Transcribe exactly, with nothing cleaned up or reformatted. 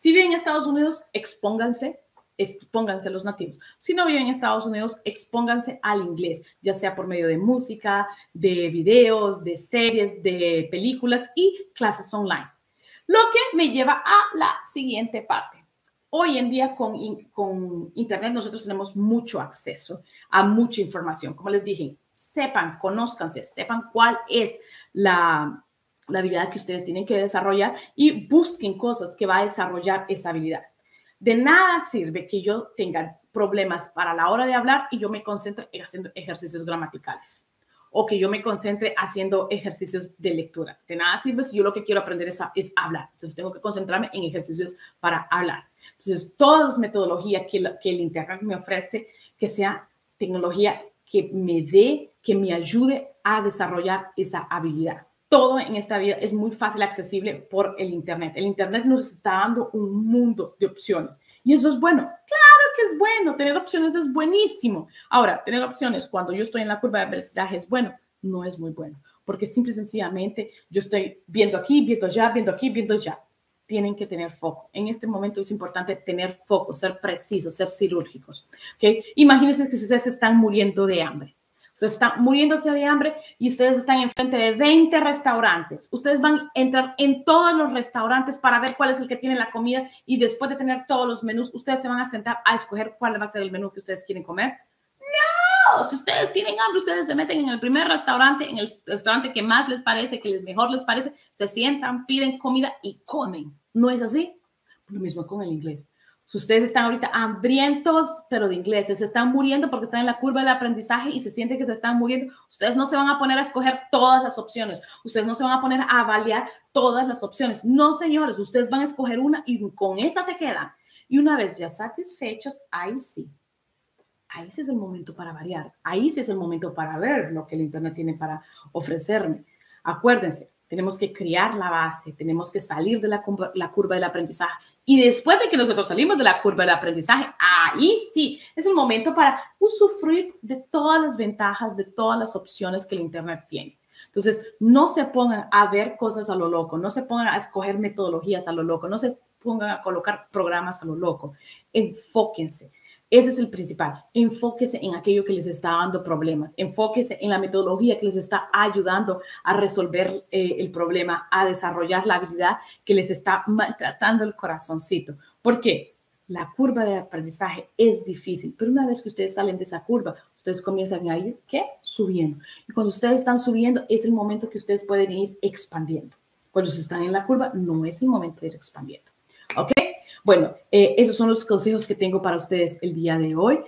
Si viven en Estados Unidos, expónganse, expónganse a los nativos. Si no viven en Estados Unidos, expónganse al inglés, ya sea por medio de música, de videos, de series, de películas y clases online. Lo que me lleva a la siguiente parte. Hoy en día con, con Internet nosotros tenemos mucho acceso a mucha información. Como les dije, sepan, conózcanse, sepan cuál es la, la habilidad que ustedes tienen que desarrollar y busquen cosas que va a desarrollar esa habilidad. De nada sirve que yo tenga problemas para la hora de hablar y yo me concentre haciendo ejercicios gramaticales o que yo me concentre haciendo ejercicios de lectura. De nada sirve si yo lo que quiero aprender es, es hablar. Entonces tengo que concentrarme en ejercicios para hablar. Entonces, todas las metodologías que, la, que el Internet me ofrece, que sea tecnología que me dé, que me ayude a desarrollar esa habilidad. Todo en esta vida es muy fácil accesible por el Internet. El Internet nos está dando un mundo de opciones y eso es bueno. Claro que es bueno, tener opciones es buenísimo. Ahora, tener opciones cuando yo estoy en la curva de aprendizaje es bueno, no es muy bueno, porque simple y sencillamente yo estoy viendo aquí, viendo allá, viendo aquí, viendo allá. Tienen que tener foco. En este momento es importante tener foco, ser precisos, ser cirúrgicos. ¿Okay? Imagínense que ustedes están muriendo de hambre. Ustedes están muriéndose de hambre y ustedes están enfrente de veinte restaurantes. Ustedes van a entrar en todos los restaurantes para ver cuál es el que tiene la comida y después de tener todos los menús, ustedes se van a sentar a escoger cuál va a ser el menú que ustedes quieren comer. ¡No! Si ustedes tienen hambre, ustedes se meten en el primer restaurante, en el restaurante que más les parece, que mejor les parece, se sientan, piden comida y comen. ¿No es así? Lo mismo con el inglés. Si ustedes están ahorita hambrientos, pero de inglés, se están muriendo porque están en la curva del aprendizaje y se siente que se están muriendo, ustedes no se van a poner a escoger todas las opciones. Ustedes no se van a poner a avaliar todas las opciones. No, señores, ustedes van a escoger una y con esa se quedan. Y una vez ya satisfechos, ahí sí. Ahí sí es el momento para variar. Ahí sí es el momento para ver lo que el Internet tiene para ofrecerme. Acuérdense. Tenemos que crear la base, tenemos que salir de la, la curva del aprendizaje. Y después de que nosotros salimos de la curva del aprendizaje, ahí sí es el momento para usufruir de todas las ventajas, de todas las opciones que el Internet tiene. Entonces, no se pongan a ver cosas a lo loco, no se pongan a escoger metodologías a lo loco, no se pongan a colocar programas a lo loco. Enfóquense. Ese es el principal. Enfóquese en aquello que les está dando problemas. Enfóquese en la metodología que les está ayudando a resolver eh, el problema, a desarrollar la habilidad que les está maltratando el corazoncito. ¿Por qué? La curva de aprendizaje es difícil, pero una vez que ustedes salen de esa curva, ustedes comienzan a ir, ¿qué? Subiendo. Y cuando ustedes están subiendo, es el momento que ustedes pueden ir expandiendo. Cuando ustedes están en la curva, no es el momento de ir expandiendo. ¿Ok? Bueno, eh, esos son los consejos que tengo para ustedes el día de hoy.